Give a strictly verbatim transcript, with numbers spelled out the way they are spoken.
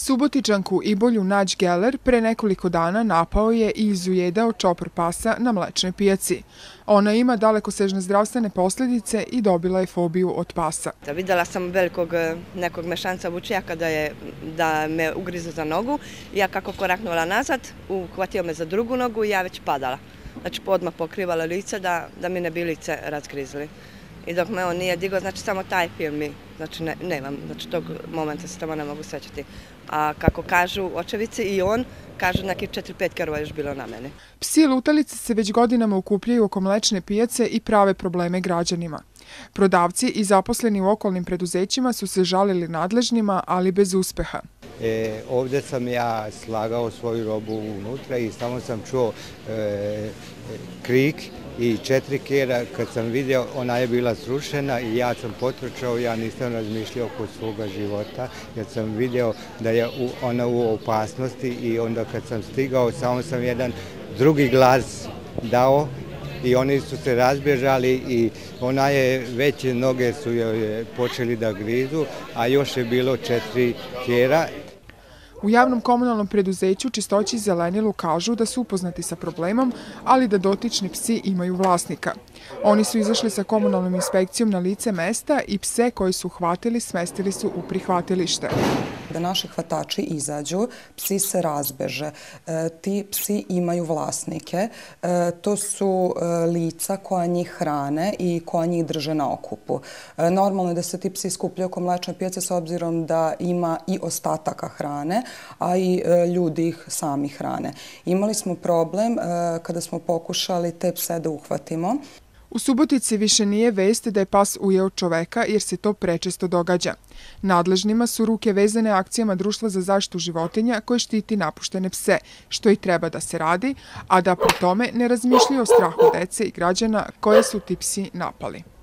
Subotičanku Ibolju Nađ Geler pre nekoliko dana napao je i izujedao čopor pasa na Mlečnoj pijaci. Ona ima dalekosežne zdravstvene posljedice i dobila je fobiju od pasa. Vidjela sam velikog nekog mešanca vučjaka da, je, da me ugriza za nogu. Ja kako koraknula nazad, uhvatio me za drugu nogu i ja već padala. Znači odmah pokrivala lice da, da mi ne bi lice razgrizli. I dok me on nije digao, znači samo taj film mi, znači ne, nemam, znači tog momenta se tamo ne mogu sjećati. A kako kažu očevici i on, kažu nekih četiri pet kerova još bilo na mene. Psi lutalice se već godinama okupljaju oko Mlečne pijace i prave probleme građanima. Prodavci i zaposleni u okolnim preduzećima su se žalili nadležnima, ali bez uspeha. E, ovdje sam ja slagao svoju robu unutra i samo sam čuo e, krik i četiri kera. Kad sam vidio, ona je bila srušena i ja sam potrčao, ja nisam razmišljao oko svoga života, jer sam vidio da je ona u opasnosti i onda kad sam stigao, samo sam jedan drugi glas dao i oni su se razbježali i ona je, veće noge su joj počeli da grizu, a još je bilo četiri kera. U javnom komunalnom preduzeću Čistoći i zelenilu kažu da su upoznati sa problemom, ali da dotični psi imaju vlasnika. Oni su izašli sa komunalnom inspekcijom na lice mesta i pse koji su hvatili smestili su u prihvatilište. Da naši hvatači izađu, psi se razbeže. E, ti psi imaju vlasnike. E, to su e, lica koja njih hrane i koja njih drže na okupu. E, normalno je da se ti psi skupljaju oko Mlečne pijace s obzirom da ima i ostataka hrane, a i e, ljudi ih sami hrane. Imali smo problem e, kada smo pokušali te pse da uhvatimo. U Subotici više nije vest da je pas ujeo čoveka jer se to prečesto događa. Nadležnima su ruke vezane akcijama Društva za zaštitu životinja koje štiti napuštene pse, što i treba da se radi, a da pri tome ne razmišljaju o strahu dece i građana koje su ti psi napali.